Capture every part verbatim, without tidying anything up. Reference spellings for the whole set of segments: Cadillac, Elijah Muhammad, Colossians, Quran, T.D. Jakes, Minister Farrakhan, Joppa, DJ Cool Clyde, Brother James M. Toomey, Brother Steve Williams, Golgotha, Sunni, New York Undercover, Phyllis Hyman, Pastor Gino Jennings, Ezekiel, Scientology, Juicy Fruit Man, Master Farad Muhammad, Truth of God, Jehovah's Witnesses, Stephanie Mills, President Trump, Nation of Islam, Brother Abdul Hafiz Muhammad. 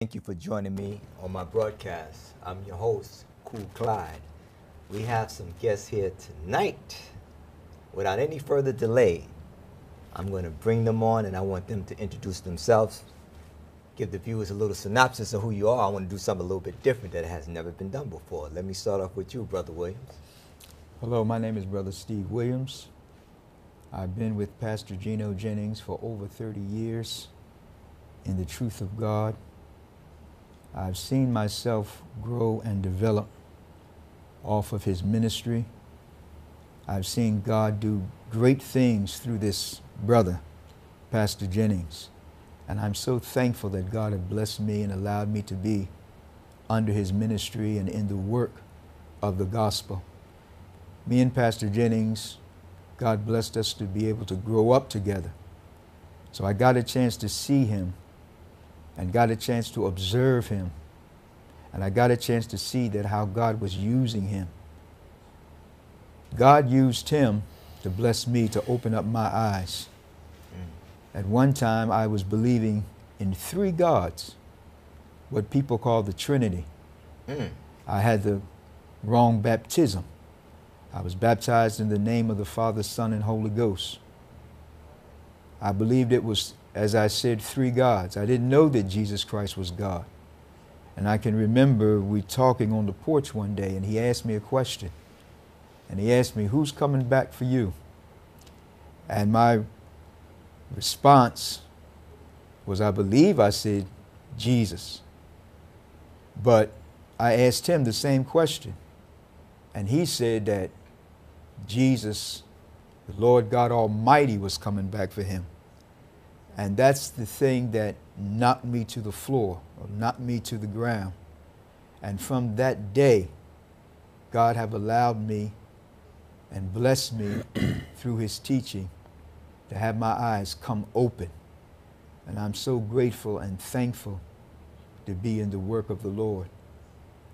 Thank you for joining me on my broadcast. I'm your host, Cool Clyde. We have some guests here tonight. Without any further delay, I'm going to bring them on, and I want them to introduce themselves, give the viewers a little synopsis of who you are. I want to do something a little bit different that has never been done before. Let me start off with you, Brother Williams. Hello, my name is Brother Steve Williams. I've been with Pastor Gino Jennings for over thirty years in the Truth of God. I've seen myself grow and develop off of his ministry. I've seen God do great things through this brother, Pastor Jennings. And I'm so thankful that God had blessed me and allowed me to be under his ministry and in the work of the gospel. Me and Pastor Jennings, God blessed us to be able to grow up together. So I got a chance to see him, and got a chance to observe him, and I got a chance to see that how God was using him. God used him to bless me, to open up my eyes. Mm. At one time, I was believing in three gods, what people call the Trinity. Mm. I had the wrong baptism. I was baptized in the name of the Father, Son, and Holy Ghost. I believed it was, as I said, three gods. I didn't know that Jesus Christ was God. And I can remember we talking on the porch one day, and he asked me a question. And he asked me, who's coming back for you? And my response was, I believe I said, Jesus. But I asked him the same question. And he said that Jesus, the Lord God Almighty, was coming back for him. And that's the thing that knocked me to the floor, or knocked me to the ground. And from that day, God have allowed me and blessed me through his teaching to have my eyes come open. And I'm so grateful and thankful to be in the work of the Lord.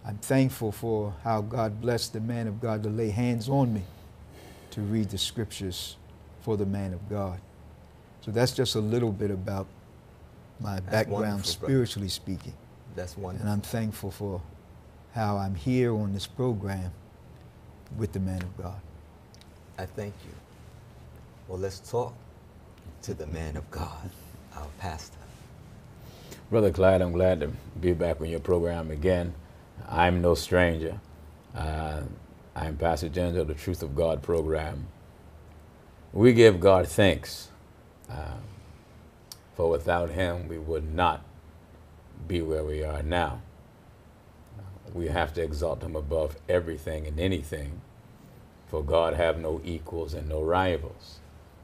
I'm thankful for how God blessed the man of God to lay hands on me to read the scriptures for the man of God. So that's just a little bit about my that's background, spiritually brother. speaking. That's wonderful. And I'm thankful for how I'm here on this program with the man of God. I thank you. Well, let's talk to the man of God, our pastor. Brother Clyde, I'm glad to be back on your program again. I'm no stranger. Uh, I'm Pastor Jennings of the Truth of God program. We give God thanks. Uh, for without him, we would not be where we are now. We have to exalt him above everything and anything, for God have no equals and no rivals.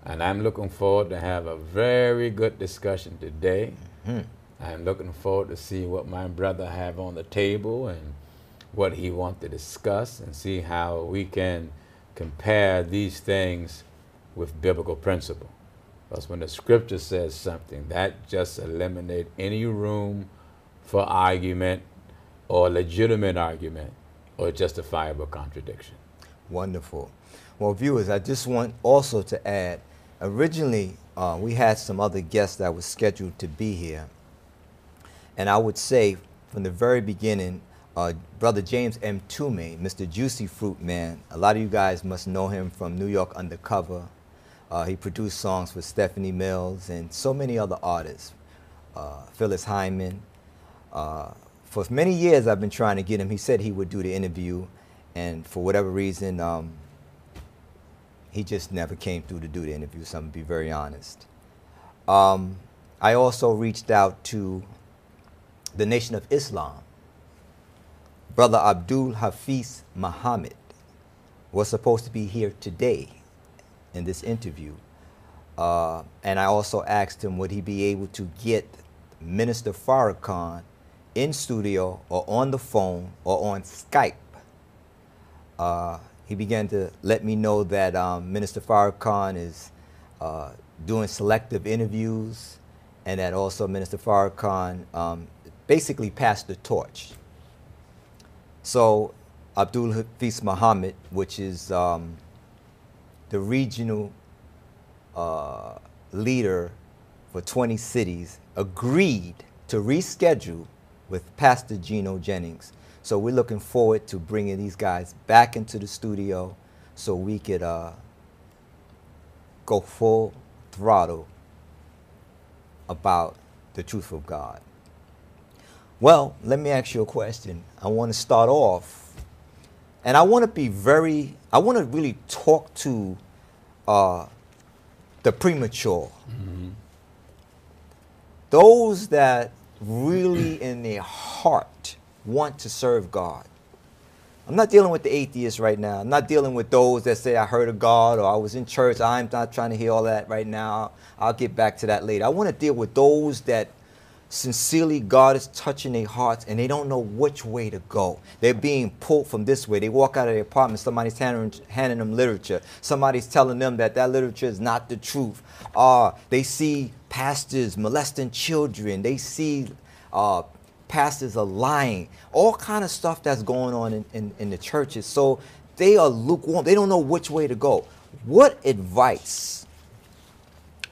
And I'm looking forward to have a very good discussion today. Mm-hmm. I'm looking forward to see what my brother have on the table and what he wants to discuss, and see how we can compare these things with biblical principle. Because when the scripture says something, that just eliminates any room for argument or legitimate argument or justifiable contradiction. Wonderful. Well, viewers, I just want also to add, originally uh, we had some other guests that were scheduled to be here. And I would say from the very beginning, uh, Brother James M. Toomey, Mister Juicy Fruit Man, a lot of you guys must know him from New York Undercover. Uh, he produced songs for Stephanie Mills and so many other artists, uh, Phyllis Hyman. Uh, for many years I've been trying to get him. He said he would do the interview, and for whatever reason, um, he just never came through to do the interview, so I'm going to be very honest. Um, I also reached out to the Nation of Islam. Brother Abdul Hafiz Muhammad was supposed to be here today in this interview, uh, and I also asked him, would he be able to get Minister Farrakhan in studio or on the phone or on Skype? Uh, he began to let me know that um, Minister Farrakhan is uh, doing selective interviews, and that also Minister Farrakhan um, basically passed the torch. So Abdul Hafiz Muhammad, which is um, the regional uh, leader for twenty cities, agreed to reschedule with Pastor Gino Jennings. So we're looking forward to bringing these guys back into the studio so we could uh, go full throttle about the truth of God. Well, let me ask you a question. I want to start off, and I want to be very, I want to really talk to uh, the premature. Mm-hmm. Those that really in their heart want to serve God. I'm not dealing with the atheists right now. I'm not dealing with those that say I heard of God or I was in church. I'm not trying to hear all that right now. I'll get back to that later. I want to deal with those that sincerely God is touching their hearts and they don't know which way to go. They're being pulled from this way. They walk out of their apartment. Somebody's handing, handing them literature. Somebody's telling them that that literature is not the truth. Uh, they see pastors molesting children. They see uh, pastors are lying. All kind of stuff that's going on in, in, in the churches. So they are lukewarm. They don't know which way to go. What advice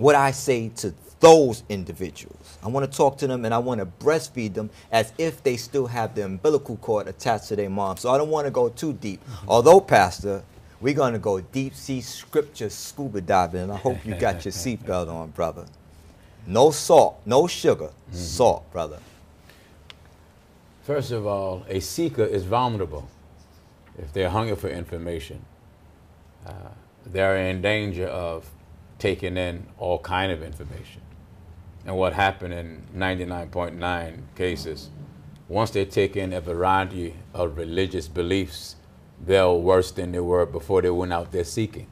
would I say to those individuals? I want to talk to them and I want to breastfeed them as if they still have the umbilical cord attached to their mom. So I don't want to go too deep. Although, Pastor, we're going to go deep sea scripture scuba diving. And I hope you got your seatbelt on, brother. No salt, no sugar, mm-hmm. Salt, brother. First of all, a seeker is vulnerable if they're hungry for information. Uh, they're in danger of taking in all kind of information. And what happened in ninety-nine point nine cases, once they take in a variety of religious beliefs, they're worse than they were before they went out there seeking.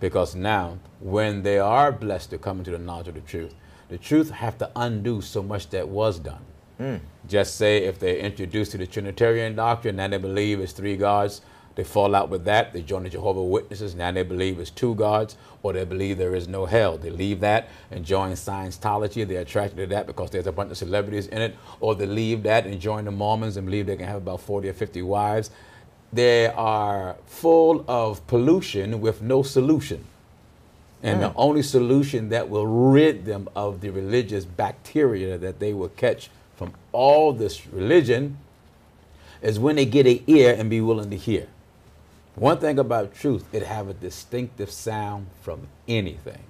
Because now, when they are blessed to come into the knowledge of the truth, the truth have to undo so much that was done. Mm. Just say if they're introduced to the Trinitarian doctrine, now they believe it's three gods, they fall out with that, they join the Jehovah's Witnesses, now they believe it's two gods, or they believe there is no hell. They leave that and join Scientology, they're attracted to that because there's a bunch of celebrities in it, or they leave that and join the Mormons and believe they can have about forty or fifty wives. They are full of pollution with no solution. And mm. the only solution that will rid them of the religious bacteria that they will catch from all this religion is when they get an ear and be willing to hear. One thing about truth, it have a distinctive sound from anything.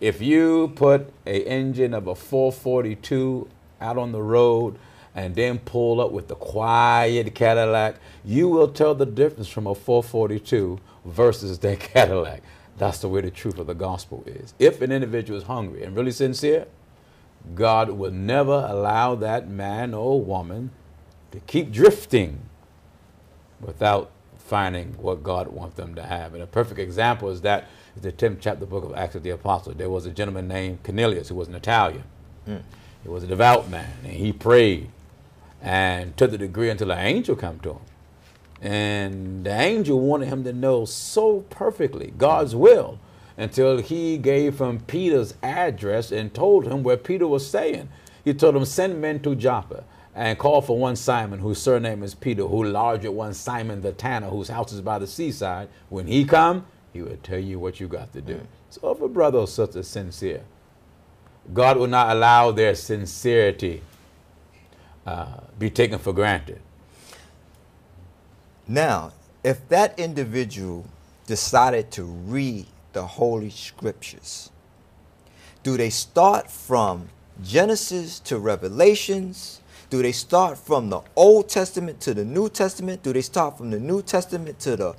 If you put an engine of a four forty-two out on the road and then pull up with the quiet Cadillac, you will tell the difference from a four forty-two versus that Cadillac. That's the way the truth of the gospel is. If an individual is hungry and really sincere, God will never allow that man or woman to keep drifting without finding what God wants them to have. And a perfect example is that is the tenth chapter book of Acts of the Apostles. There was a gentleman named Cornelius who was an Italian. Mm. He was a devout man, and he prayed and took the degree until an angel came to him. And the angel wanted him to know so perfectly God's will until he gave him Peter's address and told him where Peter was staying. He told him, send men to Joppa and call for one Simon, whose surname is Peter, who lodged at one Simon the tanner, whose house is by the seaside. When he come, he will tell you what you got to do. Mm. So if a brother or sister is sincere, God will not allow their sincerity uh, be taken for granted. Now, if that individual decided to read the Holy Scriptures, do they start from Genesis to Revelations? Do they start from the Old Testament to the New Testament? Do they start from the New Testament to the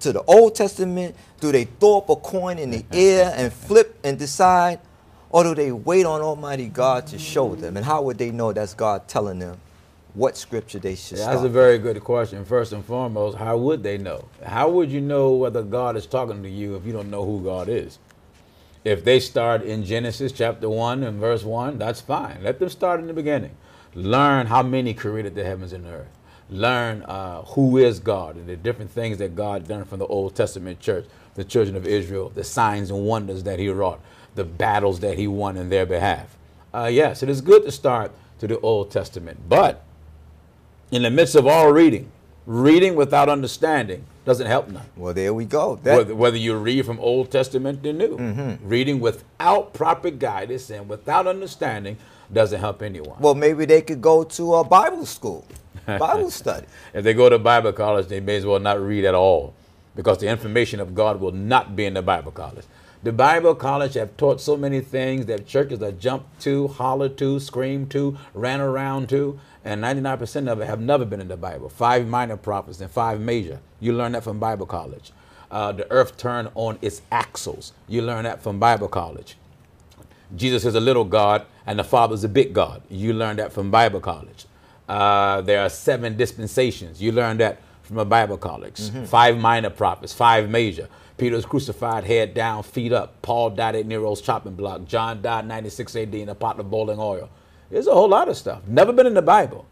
to the Old Testament? Do they throw up a coin in the air and flip and decide? Or do they wait on Almighty God to show them? And how would they know that's God telling them what scripture they should yeah, start? That's a very good question. First and foremost, how would they know? How would you know whether God is talking to you if you don't know who God is? If they start in Genesis chapter one and verse one, that's fine. Let them start in the beginning. Learn how many created the heavens and the earth. Learn uh, who is God and the different things that God done from the Old Testament church, the children of Israel, the signs and wonders that he wrought, the battles that he won in their behalf. Uh, yes, it is good to start to the Old Testament, but in the midst of all reading, reading without understanding doesn't help none. Well, there we go. That whether, whether you read from Old Testament to New, mm-hmm. reading without proper guidance and without understanding doesn't help anyone. Well, maybe they could go to a Bible school, Bible study. If they go to Bible college, they may as well not read at all, because the information of God will not be in the Bible college. The Bible college have taught so many things that churches have jumped to, hollered to, screamed to, ran around to, and ninety-nine percent of it have never been in the Bible. Five minor prophets and five major. You learn that from Bible college. Uh, the earth turned on its axles. You learn that from Bible college. Jesus is a little God and the Father is a big God. You learn that from Bible college. Uh, there are seven dispensations. You learn that from a Bible college. Mm-hmm. Five minor prophets, five major. Peter was crucified, head down, feet up. Paul died at Nero's chopping block. John died ninety-six A D in a pot of boiling oil. There's a whole lot of stuff. Never been in the Bible,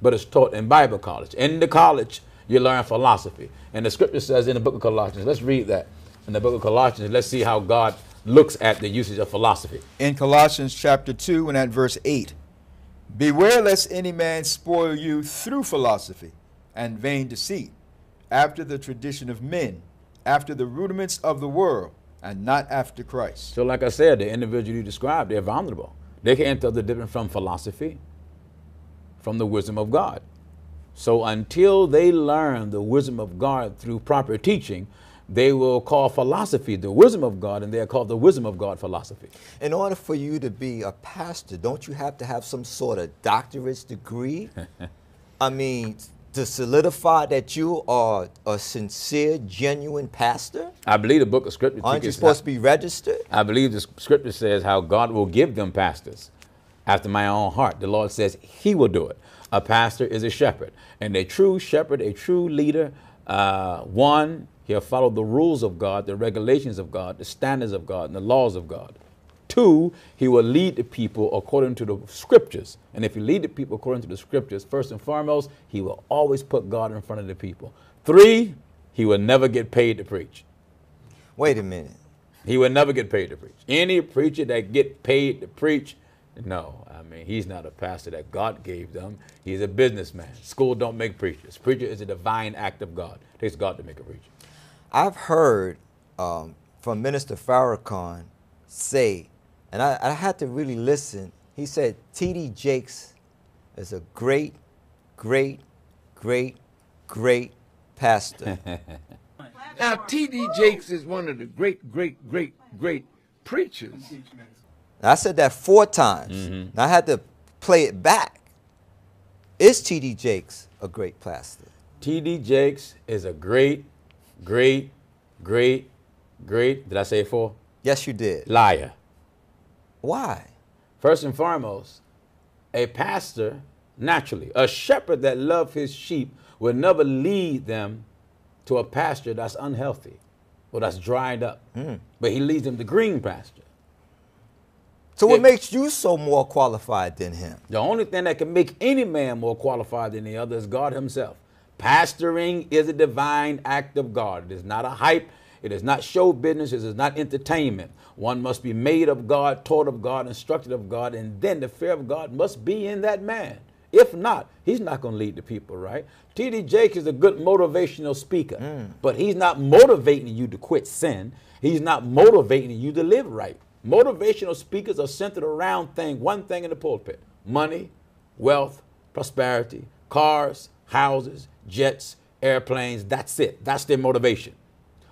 but it's taught in Bible college. In the college, you learn philosophy. And the scripture says in the book of Colossians, let's read that. In the book of Colossians, let's see how God looks at the usage of philosophy. In Colossians chapter two and at verse eight, beware lest any man spoil you through philosophy and vain deceit, after the tradition of men, after the rudiments of the world, and not after Christ. So like I said, the individual you described, they're vulnerable. They can't tell the difference from philosophy, from the wisdom of God. So until they learn the wisdom of God through proper teaching, they will call philosophy the wisdom of God, and they'll call the wisdom of God philosophy. In order for you to be a pastor, don't you have to have some sort of doctorate degree? I mean, to solidify that you are a sincere, genuine pastor? I believe the book of scripture. Aren't you supposed to be registered? I believe the scripture says how God will give them pastors after my own heart. The Lord says he will do it. A pastor is a shepherd, and a true shepherd, a true leader, uh, one, he'll follow the rules of God, the regulations of God, the standards of God, and the laws of God. Two, he will lead the people according to the scriptures. And if you lead the people according to the scriptures, first and foremost, he will always put God in front of the people. Three, he will never get paid to preach. Wait a minute. He will never get paid to preach. Any preacher that get paid to preach, no, I mean, he's not a pastor that God gave them. He's a businessman. School don't make preachers. Preacher is a divine act of God. It takes God to make a preacher. I've heard um, from Minister Farrakhan say, and I, I had to really listen. He said, T D Jakes is a great, great, great, great pastor. Now, T D Jakes is one of the great, great, great, great preachers. Now, I said that four times. Mm-hmm. And I had to play it back. Is T D Jakes a great pastor? T D Jakes is a great, great, great, great, did I say four? Yes, you did. Liar. Why? First and foremost, a pastor, naturally, a shepherd that loves his sheep will never lead them to a pasture that's unhealthy or that's dried up. Mm. But he leads them to green pasture. So what makes you so more qualified than him? The only thing that can make any man more qualified than the other is God himself. Pastoring is a divine act of God. It is not a hype. It is not show business. It is not entertainment. One must be made of God, taught of God, instructed of God, and then the fear of God must be in that man. If not, he's not going to lead the people, right? T D Jakes is a good motivational speaker, mm. but he's not motivating you to quit sin. He's not motivating you to live right. Motivational speakers are centered around thing, one thing in the pulpit: money, wealth, prosperity, cars, houses, jets, airplanes. That's it. That's their motivation.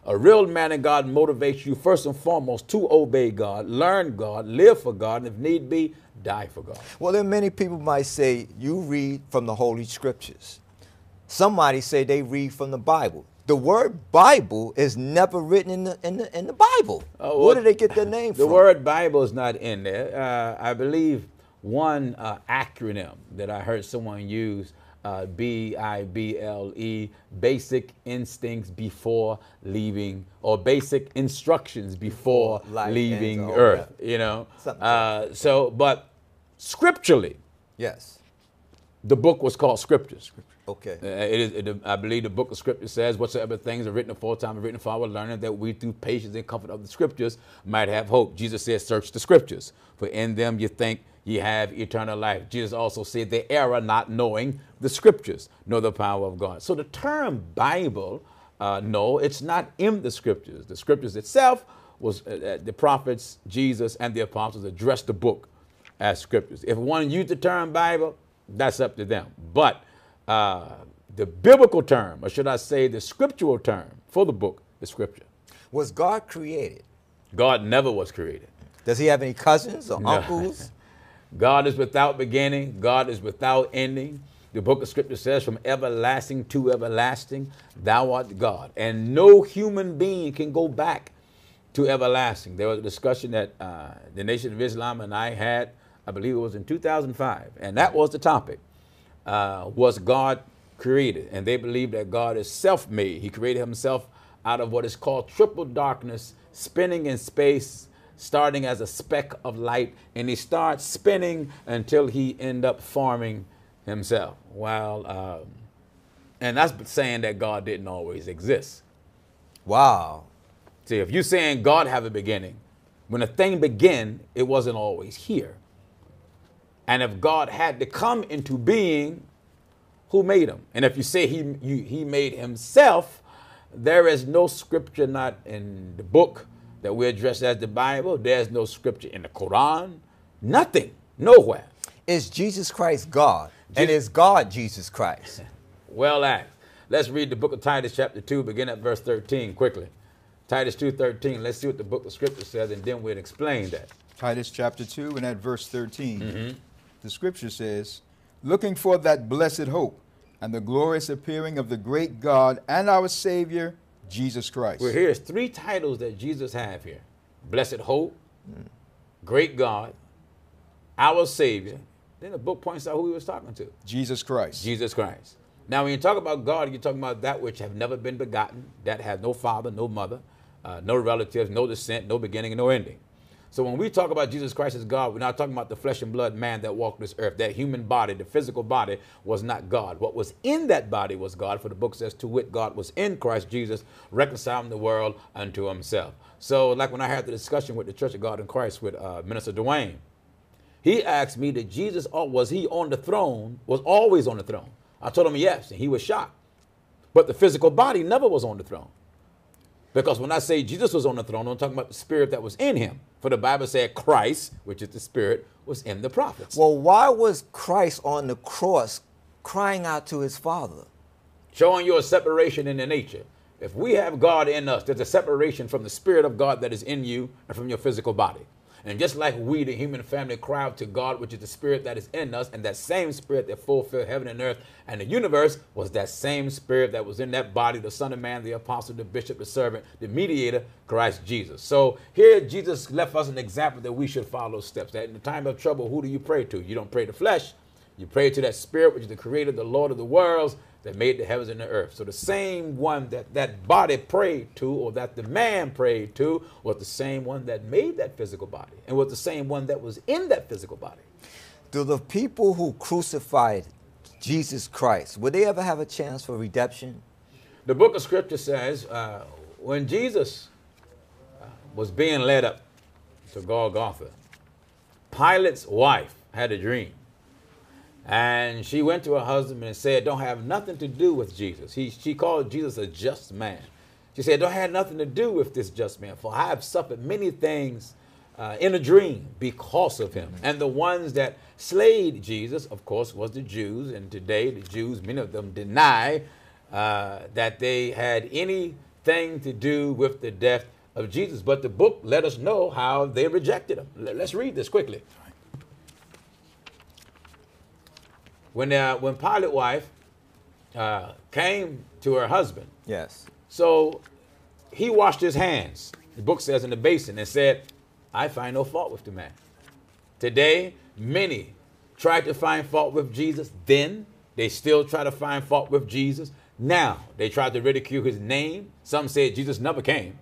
A real man of God motivates you first and foremost to obey God, learn God, live for God, and if need be, die for God. Well, then many people might say, you read from the Holy Scriptures. Somebody say they read from the Bible. The word Bible is never written in the, in the, in the Bible. Uh, well, where did they get their name the from? The word Bible is not in there. Uh, I believe one uh, acronym that I heard someone use, Uh, B I B L E, basic instincts before leaving, or basic instructions before, before life leaving earth, that. You know. Uh, so, but scripturally, yes, the book was called Scriptures. Okay. Uh, it is, it, I believe the book of Scripture says, whatsoever things are written aforetime are written for our learning, that we through patience and comfort of the Scriptures might have hope. Jesus says, search the Scriptures, for in them you think ye have eternal life. Jesus also said they err not knowing the Scriptures, nor the power of God. So the term Bible, uh, no, it's not in the Scriptures. The Scriptures itself was uh, the prophets, Jesus, and the apostles addressed the book. as scriptures. If one used the term Bible, that's up to them. But uh, the biblical term, or should I say the scriptural term for the book, is scripture. Was God created? God never was created. Does he have any cousins or no. uncles? God is without beginning. God is without ending. The book of scripture says, from everlasting to everlasting, thou art God. And no human being can go back to everlasting. There was a discussion that uh, the Nation of Islam and I had, I believe it was in two thousand five. And that was the topic. Uh, was God created? And they believe that God is self-made. He created himself out of what is called triple darkness, spinning in space, starting as a speck of light. And he starts spinning until he end up forming himself. Well, um, and that's saying that God didn't always exist. Wow. See, if you're saying God have a beginning, when a thing began, it wasn't always here. And if God had to come into being, who made him? And if you say he, you, he made himself, there is no scripture not in the book that we address as the Bible. There's no scripture in the Quran. Nothing. Nowhere. Is Jesus Christ God? Jesus. And is God Jesus Christ? Well asked. Let's read the book of Titus chapter two, begin at verse thirteen quickly. Titus two thirteen. Let's see what the book of scripture says, and then we'll explain that. Titus chapter two and at verse thirteen. Mm-hmm. The scripture says, looking for that blessed hope and the glorious appearing of the great God and our Savior, Jesus Christ. Well, here's three titles that Jesus have here. Blessed hope, mm. great God, our Savior. Then the book points out who he was talking to. Jesus Christ. Jesus Christ. Now, when you talk about God, you're talking about that which have never been begotten, that has no father, no mother, uh, no relatives, no descent, no beginning, and no ending. So when we talk about Jesus Christ as God, we're not talking about the flesh and blood man that walked this earth. That human body, the physical body, was not God. What was in that body was God, for the book says, to wit, God was in Christ Jesus, reconciling the world unto himself. So like when I had the discussion with the Church of God in Christ with uh, Minister Dwayne, he asked me, did Jesus, was he on the throne, was always on the throne? I told him yes, and he was shocked. But the physical body never was on the throne. Because when I say Jesus was on the throne, I'm talking about the spirit that was in him. For the Bible said Christ, which is the spirit, was in the prophets. Well, why was Christ on the cross crying out to his Father? Showing you a separation in the nature. If we have God in us, there's a separation from the spirit of God that is in you and from your physical body. And just like we, the human family, cry out to God, which is the spirit that is in us, and that same spirit that fulfilled heaven and earth and the universe was that same spirit that was in that body, the Son of Man, the apostle, the bishop, the servant, the mediator, Christ Jesus. So here Jesus left us an example that we should follow steps. That in the time of trouble, who do you pray to? You don't pray to flesh. You pray to that spirit, which is the creator, the Lord of the worlds, that made the heavens and the earth. So the same one that that body prayed to, or that the man prayed to, was the same one that made that physical body, and was the same one that was in that physical body. Do the people who crucified Jesus Christ, would they ever have a chance for redemption? The book of scripture says, uh, when Jesus was being led up to Golgotha, Pilate's wife had a dream. And she went to her husband and said, don't have nothing to do with Jesus. He, she called Jesus a just man. She said, don't have nothing to do with this just man, for I have suffered many things uh, in a dream because of him. And the ones that slayed Jesus, of course, was the Jews. And today the Jews, many of them deny uh, that they had anything to do with the death of Jesus. But the book let us know how they rejected him. Let's read this quickly. When, uh, when Pilate's wife uh, came to her husband, yes. So he washed his hands, the book says, in the basin, and said, I find no fault with the man. Today, many tried to find fault with Jesus. Then they still try to find fault with Jesus. Now they tried to ridicule his name. Some said Jesus never came.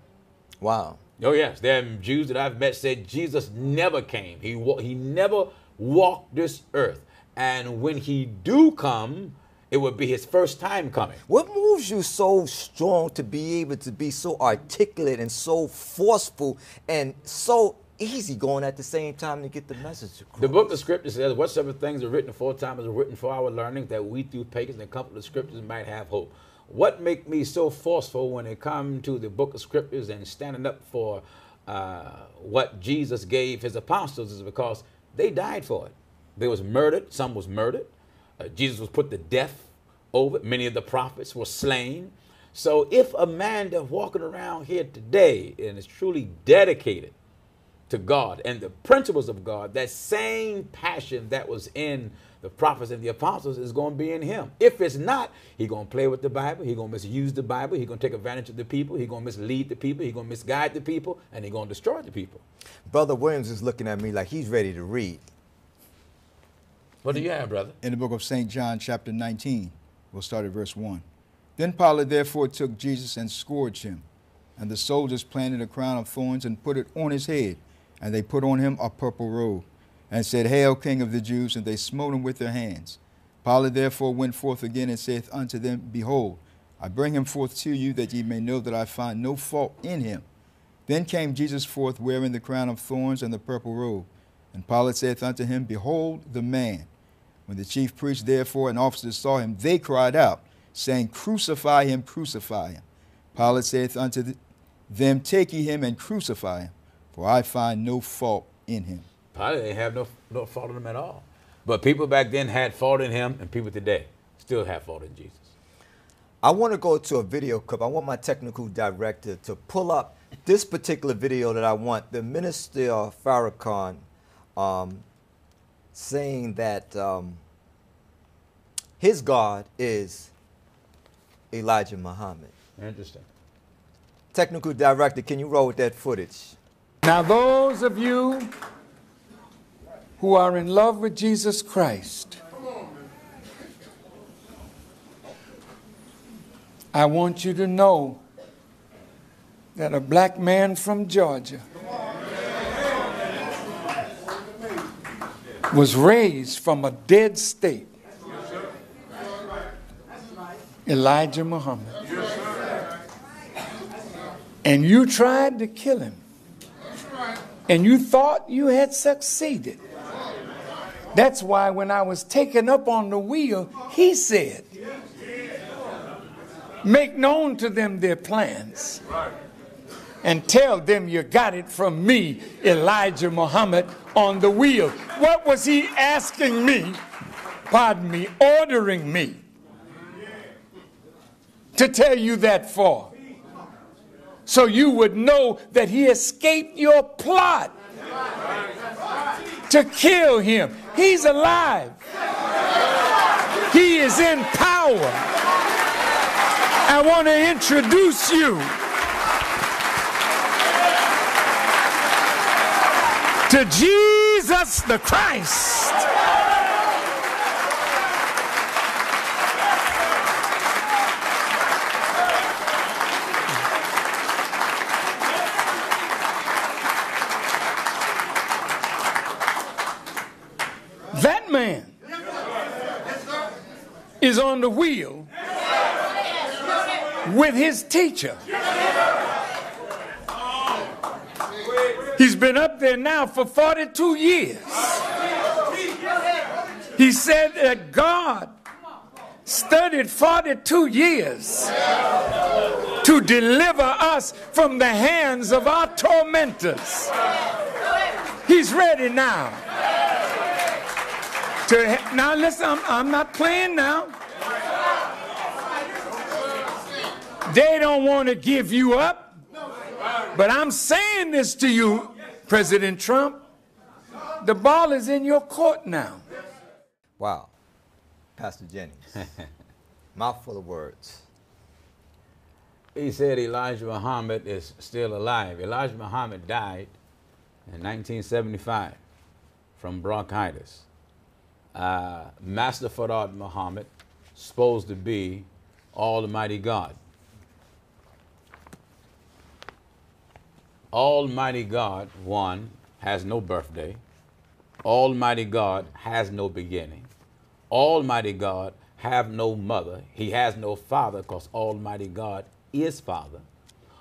Wow. Oh, yes. There are Jews that I've met said Jesus never came. He, he never walked this earth. And when he do come, it would be his first time coming. What moves you so strong to be able to be so articulate and so forceful and so easy going at the same time to get the message across? The book of scripture says, whatsoever things are written aforetime is written for our learning, that we through patience and comfort of the scriptures might have hope. What make me so forceful when it comes to the book of scriptures and standing up for uh, what Jesus gave his apostles is because They died for it. They was murdered. Some was murdered. Uh, Jesus was put to death over it. Many of the prophets were slain. So if a man that's walking around here today and is truly dedicated to God and the principles of God, that same passion that was in the prophets and the apostles is going to be in him. If it's not, he's going to play with the Bible. He's going to misuse the Bible. He's going to take advantage of the people. He's going to mislead the people. He's going to misguide the people, and he's going to destroy the people. Brother Williams is looking at me like he's ready to read. What do you have, brother? In the book of Saint John, chapter nineteen, we'll start at verse one. Then Pilate therefore took Jesus and scourged him, and the soldiers planted a crown of thorns and put it on his head. And they put on him a purple robe, and said, Hail, King of the Jews, and they smote him with their hands. Pilate therefore went forth again, and saith unto them, Behold, I bring him forth to you, that ye may know that I find no fault in him. Then came Jesus forth, wearing the crown of thorns and the purple robe. And Pilate saith unto him, Behold the man. When the chief priests therefore and officers saw him, they cried out, saying, Crucify him, crucify him. Pilate saith unto them, Take ye him, and crucify him. For I find no fault in him. Pilate didn't have no, no fault in him at all. But people back then had fault in him, and people today still have fault in Jesus. I want to go to a video clip. I want my technical director to pull up this particular video that I want. The Minister Farrakhan um, saying that um, his God is Elijah Muhammad. Interesting. Technical director, can you roll with that footage? Now those of you who are in love with Jesus Christ, I want you to know that a black man from Georgia was raised from a dead state, Elijah Muhammad. And you tried to kill him. And you thought you had succeeded. That's why when I was taken up on the wheel, he said, Make known to them their plans and tell them you got it from me, Elijah Muhammad, on the wheel. What was he asking me, pardon me, ordering me to tell you that for? So you would know that he escaped your plot to kill him. He's alive. He is in power. I want to introduce you to Jesus the Christ. Is on the wheel with his teacher. He's been up there now for forty-two years. He said that God studied forty-two years to deliver us from the hands of our tormentors. He's ready now. Now listen, I'm, I'm not playing now. They don't want to give you up. But I'm saying this to you, President Trump. The ball is in your court now. Wow. Pastor Jennings. Mouthful of words. He said Elijah Muhammad is still alive. Elijah Muhammad died in nineteen seventy-five from bronchitis. Uh, Master Farad Muhammad, supposed to be Almighty God. Almighty God, one, has no birthday. Almighty God has no beginning. Almighty God have no mother. He has no father because Almighty God is Father.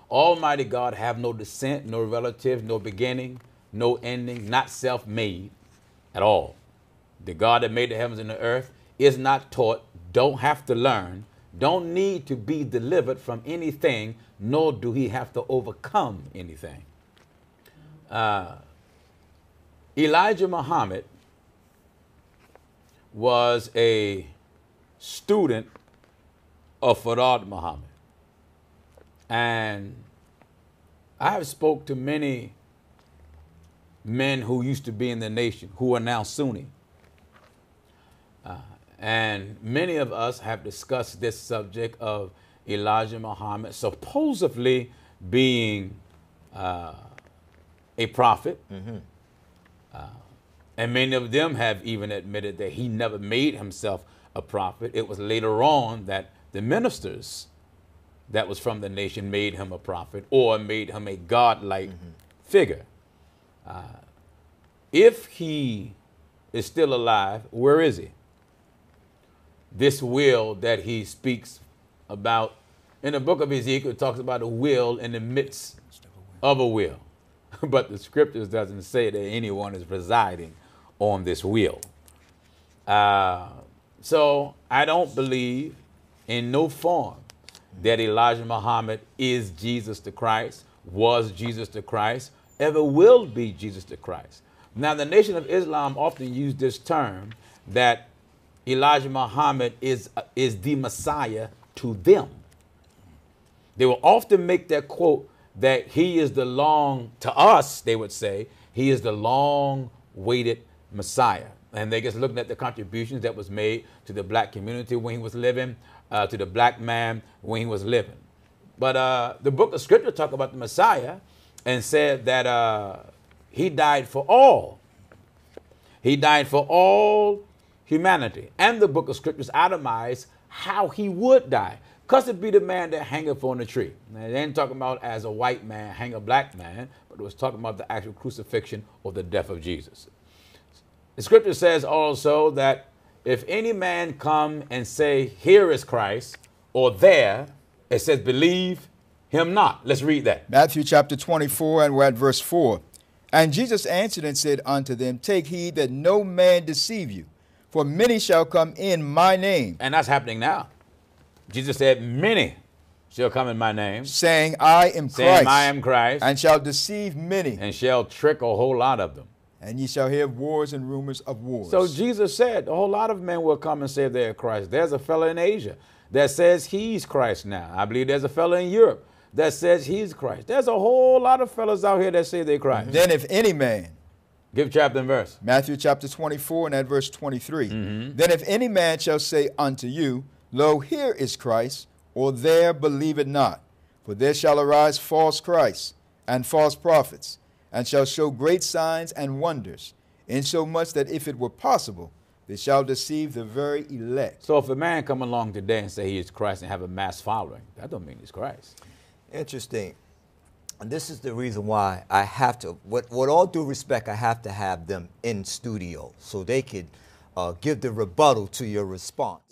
Almighty God have no descent, no relative, no beginning, no ending, not self-made at all. The God that made the heavens and the earth is not taught, don't have to learn, don't need to be delivered from anything, nor do he have to overcome anything. Uh, Elijah Muhammad was a student of Farad Muhammad. And I have spoke to many men who used to be in the nation who are now Sunni. Uh, and many of us have discussed this subject of Elijah Muhammad supposedly being uh, a prophet. Mm-hmm. uh, and many of them have even admitted that he never made himself a prophet. It was later on that the ministers that was from the nation made him a prophet or made him a godlike mm-hmm. figure. Uh, if he is still alive, where is he? This will that he speaks about in the book of Ezekiel, it talks about a will in the midst of a will, but the scriptures doesn't say that anyone is residing on this will. Uh, so I don't believe in no form that Elijah Muhammad is Jesus the Christ, was Jesus the Christ, ever will be Jesus the Christ. Now, the Nation of Islam often use this term that Elijah Muhammad is, uh, is the Messiah to them. They will often make that quote that he is the long, to us, they would say, he is the long-awaited Messiah. And they just looking at the contributions that was made to the black community when he was living, uh, to the black man when he was living. But uh, the book of scripture talk about the Messiah and said that uh, he died for all. He died for all humanity. And the book of scriptures itemized how he would die. Cussed be the man that hangeth on the tree. Now, they ain't talking about as a white man hang a black man, but it was talking about the actual crucifixion or the death of Jesus. The scripture says also that if any man come and say, here is Christ, or there, it says, believe him not. Let's read that. Matthew chapter twenty-four, and we're at verse four. And Jesus answered and said unto them, take heed that no man deceive you, for many shall come in my name. And that's happening now. Jesus said, many shall come in my name, saying, I am Christ. Saying, I am Christ. And shall deceive many. And shall trick a whole lot of them. And ye shall hear wars and rumors of wars. So Jesus said, a whole lot of men will come and say they're Christ. There's a fellow in Asia that says he's Christ now. I believe there's a fellow in Europe that says he's Christ. There's a whole lot of fellas out here that say they're Christ. Then if any man, give chapter and verse. Matthew chapter twenty-four and at verse twenty-three. Mm-hmm. Then if any man shall say unto you, lo, here is Christ, or there, believe it not. For there shall arise false Christs and false prophets, and shall show great signs and wonders, insomuch that if it were possible, they shall deceive the very elect. So if a man come along today and say he is Christ and have a mass following, that don't mean he's Christ. Interesting. And this is the reason why I have to, with, with all due respect, I have to have them in studio so they could uh, give the rebuttal to your response.